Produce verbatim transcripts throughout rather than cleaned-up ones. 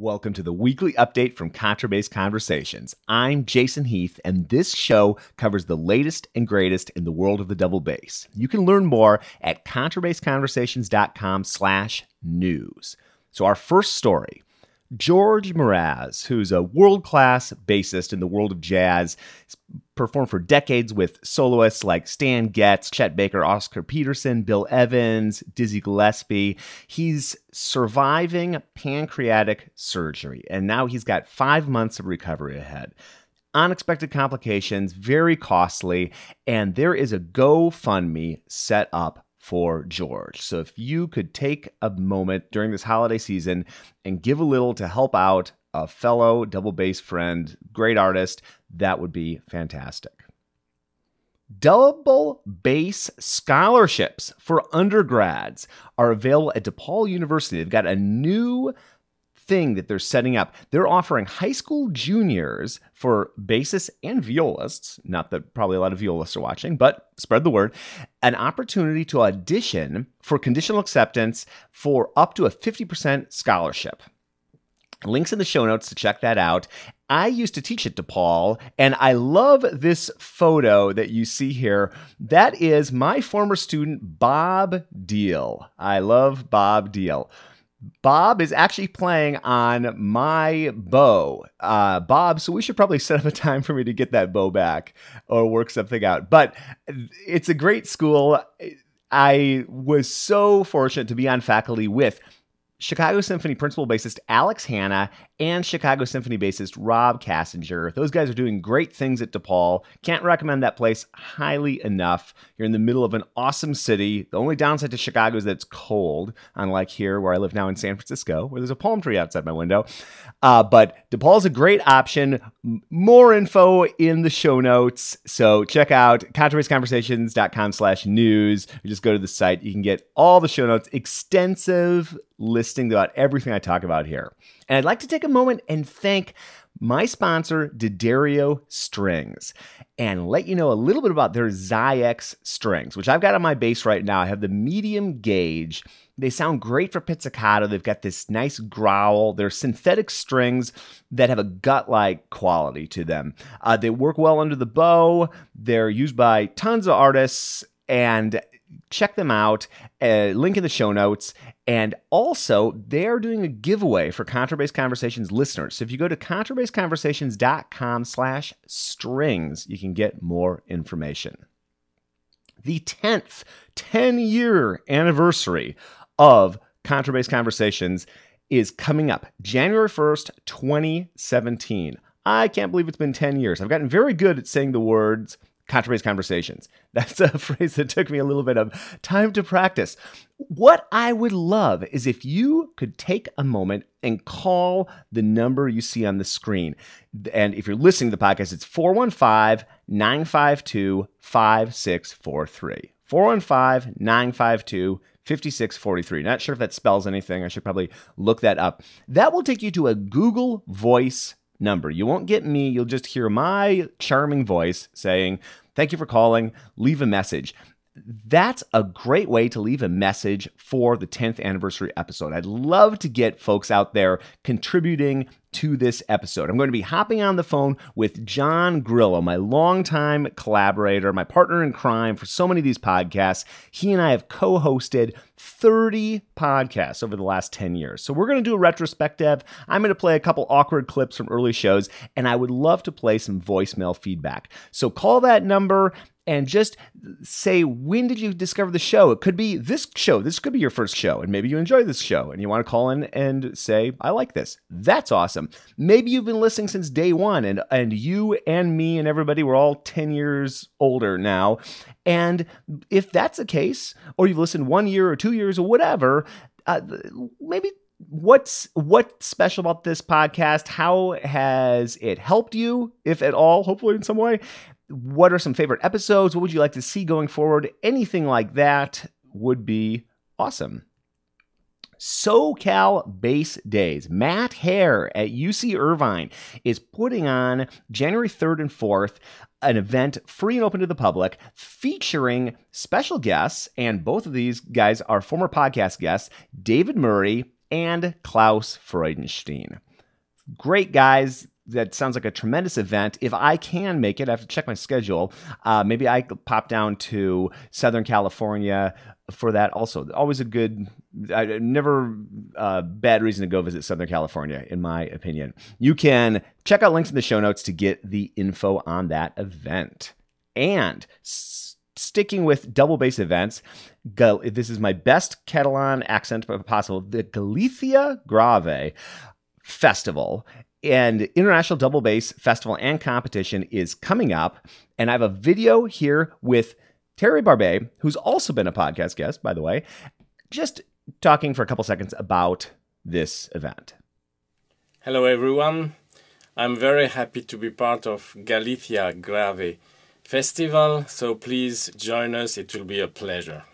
Welcome to the weekly update from Contrabass Conversations. I'm Jason Heath, and this show covers the latest and greatest in the world of the double bass. You can learn more at contrabass conversations dot com slash news. So our first story, George Mraz, who's a world-class bassist in the world of jazz, performed for decades with soloists like Stan Getz, Chet Baker, Oscar Peterson, Bill Evans, Dizzy Gillespie. He's surviving pancreatic surgery, and now he's got five months of recovery ahead. Unexpected complications, very costly, and there is a GoFundMe set up for George. So if you could take a moment during this holiday season and give a little to help out a fellow double bass friend, great artist, that would be fantastic. Double bass scholarships for undergrads are available at DePaul University. They've got a new thing that they're setting up. They're offering high school juniors for bassists and violists, not that probably a lot of violists are watching, but spread the word, an opportunity to audition for conditional acceptance for up to a fifty percent scholarship. Links in the show notes to check that out. I used to teach at DePaul, and I love this photo that you see here. That is my former student, Bob Diehl. I love Bob Diehl. Bob is actually playing on my bow. Uh, Bob, so we should probably set up a time for me to get that bow back or work something out. But it's a great school. I was so fortunate to be on faculty with Chicago Symphony principal bassist Alex Hanna and Chicago Symphony bassist Rob Kassinger. Those guys are doing great things at DePaul. Can't recommend that place highly enough. You're in the middle of an awesome city. The only downside to Chicago is that it's cold, unlike here where I live now in San Francisco, where there's a palm tree outside my window. Uh, but DePaul's a great option. More info in the show notes. So check out contrabass conversations dot com slash news. You just go to the site. You can get all the show notes, extensive listing about everything I talk about here. And I'd like to take a moment and thank my sponsor, D'Addario Strings, and let you know a little bit about their Zyx strings, which I've got on my bass right now. I have the medium gauge. They sound great for pizzicato. They've got this nice growl. They're synthetic strings that have a gut-like quality to them. Uh, they work well under the bow. They're used by tons of artists, and check them out. Uh, link in the show notes. And also, they're doing a giveaway for Contrabass Conversations listeners. So if you go to contrabass conversations dot com slash strings, you can get more information. The tenth ten-year anniversary of Contrabass Conversations is coming up January first, twenty seventeen. I can't believe it's been ten years. I've gotten very good at saying the words Contrabass Conversations. That's a phrase that took me a little bit of time to practice. What I would love is if you could take a moment and call the number you see on the screen. And if you're listening to the podcast, it's four one five, nine five two, five six four three. four one five, nine five two, five six four three. Not sure if that spells anything. I should probably look that up. That will take you to a Google Voice number. You won't get me. You'll just hear my charming voice saying, thank you for calling. Leave a message. That's a great way to leave a message for the tenth anniversary episode. I'd love to get folks out there contributing to this episode. I'm going to be hopping on the phone with John Grillo, my longtime collaborator, my partner in crime for so many of these podcasts. He and I have co-hosted thirty podcasts over the last ten years. So we're going to do a retrospective. I'm going to play a couple awkward clips from early shows, and I would love to play some voicemail feedback. So call that number and just say, when did you discover the show? It could be this show. This could be your first show, and maybe you enjoy this show, and you want to call in and say, I like this. That's awesome. Maybe you've been listening since day one, and, and you and me and everybody, we're all ten years older now. And if that's the case, or you've listened one year or two years or whatever, uh, maybe what's what's special about this podcast? How has it helped you, if at all, hopefully in some way? What are some favorite episodes? What would you like to see going forward? Anything like that would be awesome. SoCal Bass Days. Matt Hare at U C Irvine is putting on January third and fourth an event free and open to the public featuring special guests, and both of these guys are former podcast guests, David Murray and Klaus Freudenstein. great, guys. That sounds like a tremendous event. If I can make it, I have to check my schedule. Uh, maybe I could pop down to Southern California for that also. Always a good, uh, never uh, bad reason to go visit Southern California, in my opinion. You can check out links in the show notes to get the info on that event. And s sticking with double bass events, Gal this is my best Catalan accent possible, the Galicia Grave Festival. And International Double Bass Festival and Competition is coming up. And I have a video here with Thierry Barbe, who's also been a podcast guest, by the way, just talking for a couple seconds about this event. Hello, everyone. I'm very happy to be part of Galicia Grave Festival. So please join us. It will be a pleasure.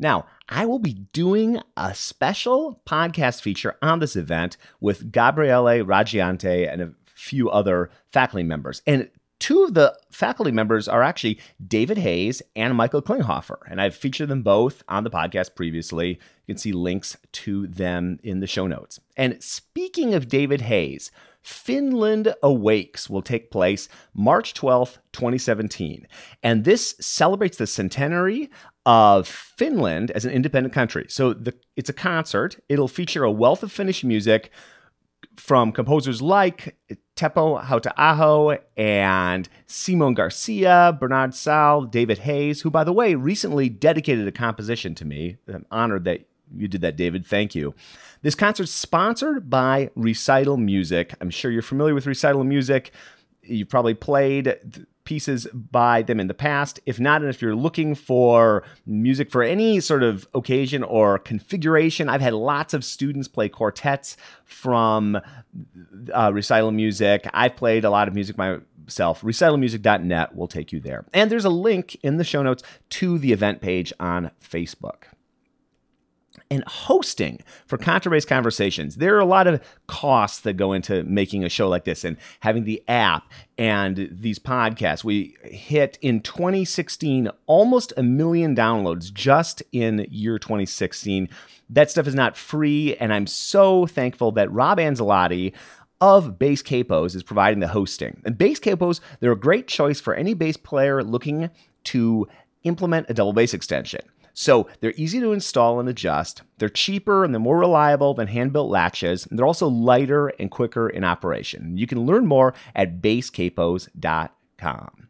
Now, I will be doing a special podcast feature on this event with Gabriele Raggiante and a few other faculty members. And two of the faculty members are actually David Hayes and Michael Klinghofer. And I've featured them both on the podcast previously. You can see links to them in the show notes. And speaking of David Hayes, Finland Awakes will take place March twelfth, twenty seventeen. And this celebrates the centenary of Finland as an independent country. So the, it's a concert. It'll feature a wealth of Finnish music from composers like Teppo Hautaaho and Simon Garcia, Bernard Sal, David Hayes, who, by the way, recently dedicated a composition to me. I'm honored that you did that, David. Thank you. This concert's sponsored by Recital Music. I'm sure you're familiar with Recital Music. You probably played pieces by them in the past. If not, and if you're looking for music for any sort of occasion or configuration, I've had lots of students play quartets from uh, Recital Music. I've played a lot of music myself. Recital music dot net will take you there. And there's a link in the show notes to the event page on Facebook. And hosting for Contrabass Conversations. There are a lot of costs that go into making a show like this and having the app and these podcasts. We hit in twenty sixteen almost a million downloads just in year twenty sixteen. That stuff is not free, and I'm so thankful that Rob Anzalotti of Bass Capos is providing the hosting. And Bass Capos, they're a great choice for any bass player looking to implement a double bass extension. So they're easy to install and adjust. They're cheaper and they're more reliable than hand-built latches. And they're also lighter and quicker in operation. You can learn more at bass capos dot com.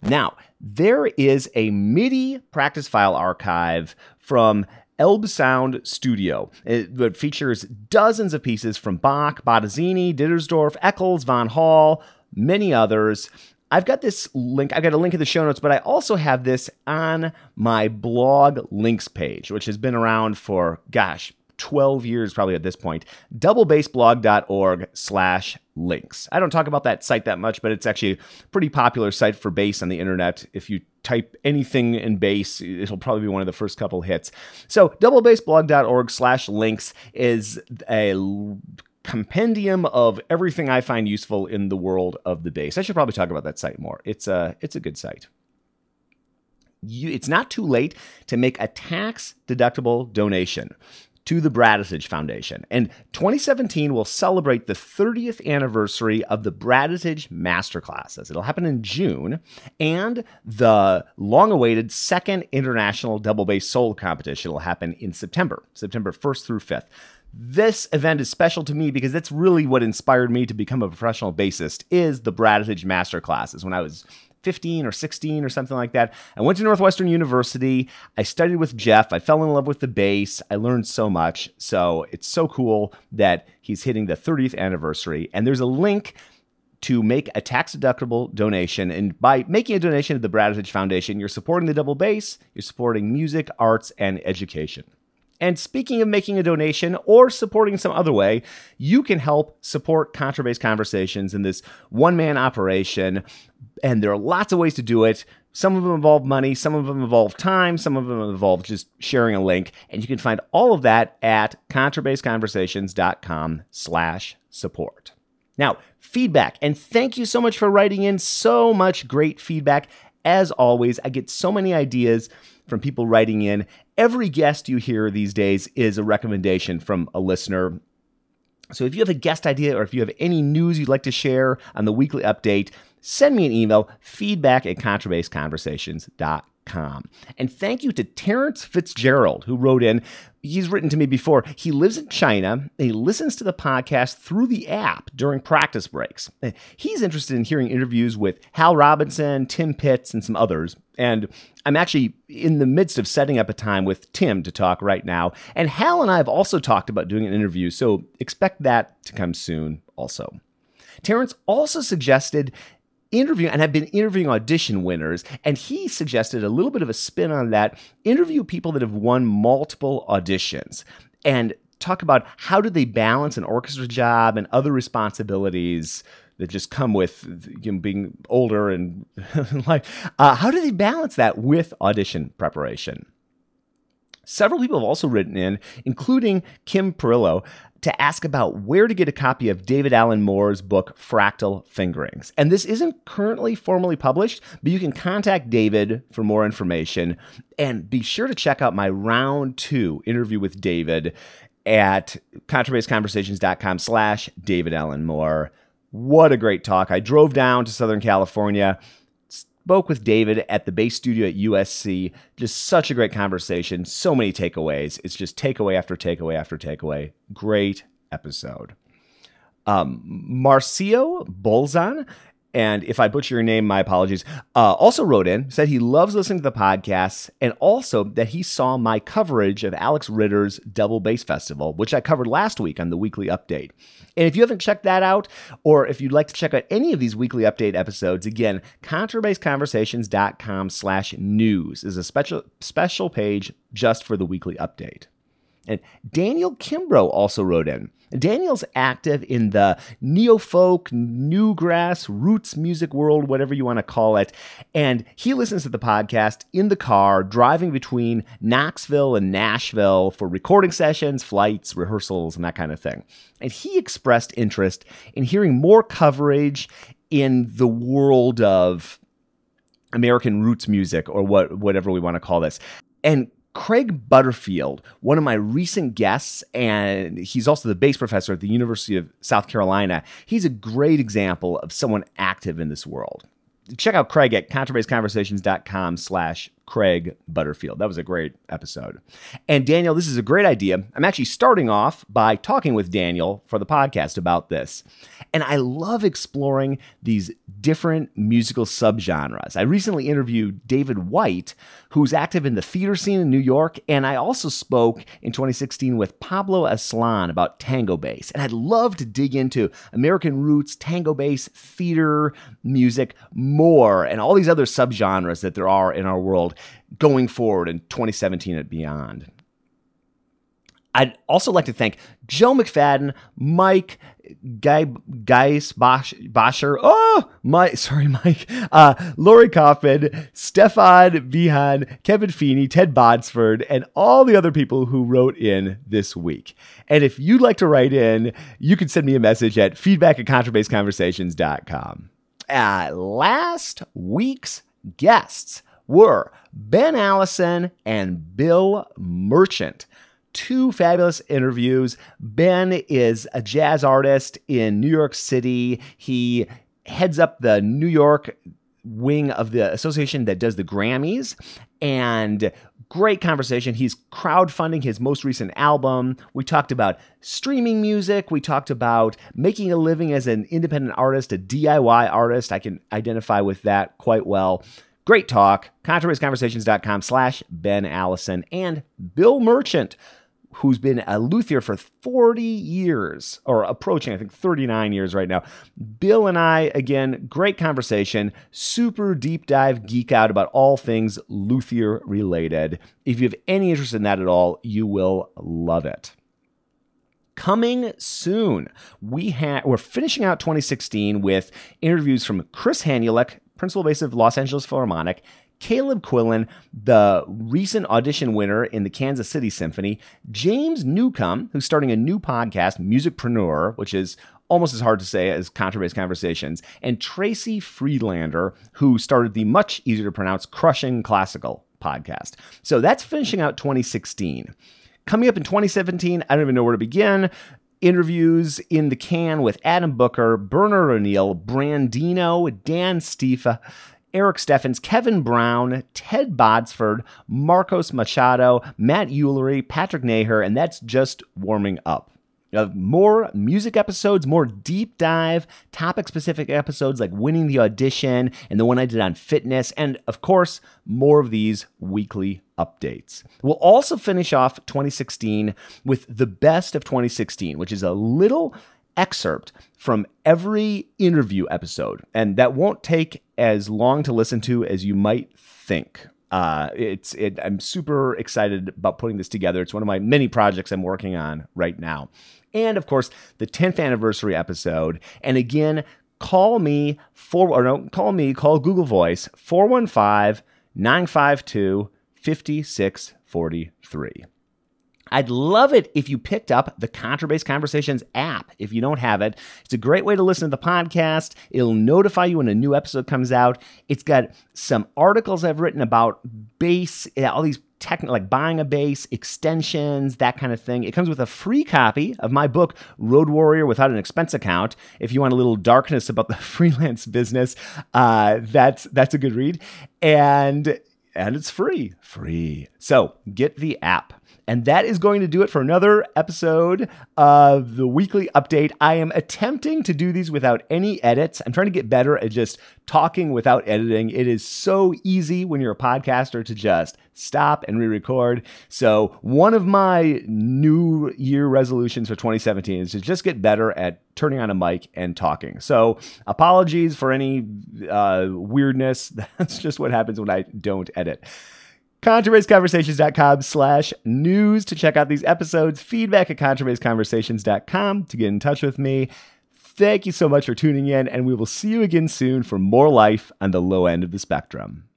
Now, there is a MIDI practice file archive from Elb Sound Studio. It features dozens of pieces from Bach, Bottazzini, Dittersdorf, Eccles, Von Hall, many others. I've got this link, I've got a link in the show notes, but I also have this on my blog links page, which has been around for, gosh, twelve years probably at this point, double bass blog dot org slash links. I don't talk about that site that much, but it's actually a pretty popular site for bass on the internet. If you type anything in bass, it'll probably be one of the first couple hits. So double bass blog dot org slash links is a compendium of everything I find useful in the world of the bass. I should probably talk about that site more. It's a, it's a good site. You, it's not too late to make a tax-deductible donation to the Bradisich Foundation. And twenty seventeen will celebrate the thirtieth anniversary of the Bradisich Masterclasses. It'll happen in June, and the long-awaited second International Double Bass Soul Competition will happen in September, September first through fifth. This event is special to me because that's really what inspired me to become a professional bassist, is the Bradisich Masterclasses. When I was fifteen or sixteen or something like that, I went to Northwestern University. I studied with Jeff. I fell in love with the bass. I learned so much. So it's so cool that he's hitting the thirtieth anniversary. And there's a link to make a tax-deductible donation. And by making a donation to the Bradisich Foundation, you're supporting the double bass. You're supporting music, arts, and education. And speaking of making a donation or supporting some other way, you can help support Contrabass Conversations in this one-man operation. And there are lots of ways to do it. Some of them involve money. Some of them involve time. Some of them involve just sharing a link. And you can find all of that at contrabass conversations dot com slash support. Now, feedback. And thank you so much for writing in. So much great feedback. As always, I get so many ideas from people writing in. Every guest you hear these days is a recommendation from a listener. So if you have a guest idea or if you have any news you'd like to share on the weekly update, send me an email, feedback at contrabass conversations dot com. And thank you to Terrence Fitzgerald, who wrote in. He's written to me before. He lives in China, and he listens to the podcast through the app during practice breaks. He's interested in hearing interviews with Hal Robinson, Tim Pitts, and some others. And I'm actually in the midst of setting up a time with Tim to talk right now. And Hal and I have also talked about doing an interview, so expect that to come soon also. Terrence also suggested interviewing, and I've been interviewing audition winners, and he suggested a little bit of a spin on that. Interview people that have won multiple auditions and talk about how do they balance an orchestra job and other responsibilities that just come with, you know, being older and like, uh, how do they balance that with audition preparation? Several people have also written in, including Kim Perillo, to ask about where to get a copy of David Alan Moore's book, Fractal Fingerings. And this isn't currently formally published, but you can contact David for more information. And be sure to check out my round two interview with David at contrabassconversations.com slash David Alan Moore. What a great talk. I drove down to Southern California, spoke with David at the Bass Studio at U S C. Just such a great conversation. So many takeaways. It's just takeaway after takeaway after takeaway. Great episode. Um, Marcio Bolzan, and if I butcher your name, my apologies, uh, also wrote in, said he loves listening to the podcasts, and also that he saw my coverage of Alex Ritter's Double Bass Festival, which I covered last week on the Weekly Update. And if you haven't checked that out, or if you'd like to check out any of these Weekly Update episodes, again, contrabassconversations.com slash news is a special special page just for the Weekly Update. And Daniel Kimbrough also wrote in. Daniel's active in the neo-folk, newgrass, roots music world, whatever you want to call it. And he listens to the podcast in the car, driving between Knoxville and Nashville for recording sessions, flights, rehearsals, and that kind of thing. And he expressed interest in hearing more coverage in the world of American roots music, or what, whatever we want to call this. And Craig Butterfield, one of my recent guests, and he's also the bass professor at the University of South Carolina. He's a great example of someone active in this world. Check out Craig at contrabassconversations.com slash Craig Butterfield. That was a great episode. And Daniel, this is a great idea. I'm actually starting off by talking with Daniel for the podcast about this. And I love exploring these different musical subgenres. I recently interviewed David White, who's active in the theater scene in New York. And I also spoke in twenty sixteen with Pablo Aslan about tango bass. And I'd love to dig into American roots, tango bass, theater music more, and all these other subgenres that there are in our world going forward in twenty seventeen and beyond. I'd also like to thank Joe McFadden, Mike, Guy, Geis, Bosch, Boscher, oh, my, sorry, Mike, uh, Lori Kaufman, Stefan Vihan, Kevin Feeney, Ted Bodsford, and all the other people who wrote in this week. And if you'd like to write in, you can send me a message at feedback at contrabassconversations dot com. Uh, last week's guests were Ben Allison and Bill Merchant. Two fabulous interviews. Ben is a jazz artist in New York City. He heads up the New York wing of the association that does the Grammys. And great conversation. He's crowdfunding his most recent album. We talked about streaming music. We talked about making a living as an independent artist, a D I Y artist. I can identify with that quite well. Great talk. contrabassconversations.com slash Ben Allison and Bill Merchant, who's been a luthier for forty years, or approaching, I think, thirty-nine years right now. Bill and I, again, great conversation, super deep dive geek out about all things luthier related. If you have any interest in that at all, you will love it. Coming soon, we ha- we're finishing out twenty sixteen with interviews from Chris Hanulik, principal bass of Los Angeles Philharmonic, Caleb Quillen, the recent audition winner in the Kansas City Symphony, James Newcomb, who's starting a new podcast, Musicpreneur, which is almost as hard to say as Contrabass Conversations, and Tracy Friedlander, who started the much easier to pronounce Crushing Classical podcast. So that's finishing out twenty sixteen. Coming up in twenty seventeen, I don't even know where to begin. Interviews in the can with Adam Booker, Bernard O'Neill, Brandino, Dan Stifa, Eric Steffens, Kevin Brown, Ted Bodsford, Marcos Machado, Matt Eulery, Patrick Naher, and that's just warming up. Of more music episodes, more deep dive, topic-specific episodes like winning the audition and the one I did on fitness, and, of course, more of these weekly updates. We'll also finish off twenty sixteen with the best of twenty sixteen, which is a little excerpt from every interview episode, and that won't take as long to listen to as you might think. Uh, it's it, I'm super excited about putting this together. It's one of my many projects I'm working on right now. And, of course, the tenth anniversary episode. And, again, call me, for, or no, call me, call Google Voice, four one five, nine five two, five six four three. I'd love it if you picked up the Contrabass Conversations app. If you don't have it, it's a great way to listen to the podcast. It'll notify you when a new episode comes out. It's got some articles I've written about bass, all these technical, like buying a bass, extensions, that kind of thing. It comes with a free copy of my book, Road Warrior Without an Expense Account. If you want a little darkness about the freelance business, uh, that's that's a good read. And, and it's free. Free. So get the app. And that is going to do it for another episode of the weekly update. I am attempting to do these without any edits. I'm trying to get better at just talking without editing. It is so easy when you're a podcaster to just stop and re-record. So one of my new year resolutions for twenty seventeen is to just get better at turning on a mic and talking. So apologies for any uh, weirdness. That's just what happens when I don't edit. ContrabassConversations.com slash news to check out these episodes. Feedback at ContrabassConversations dot com to get in touch with me. Thank you so much for tuning in, and we will see you again soon for more life on the low end of the spectrum.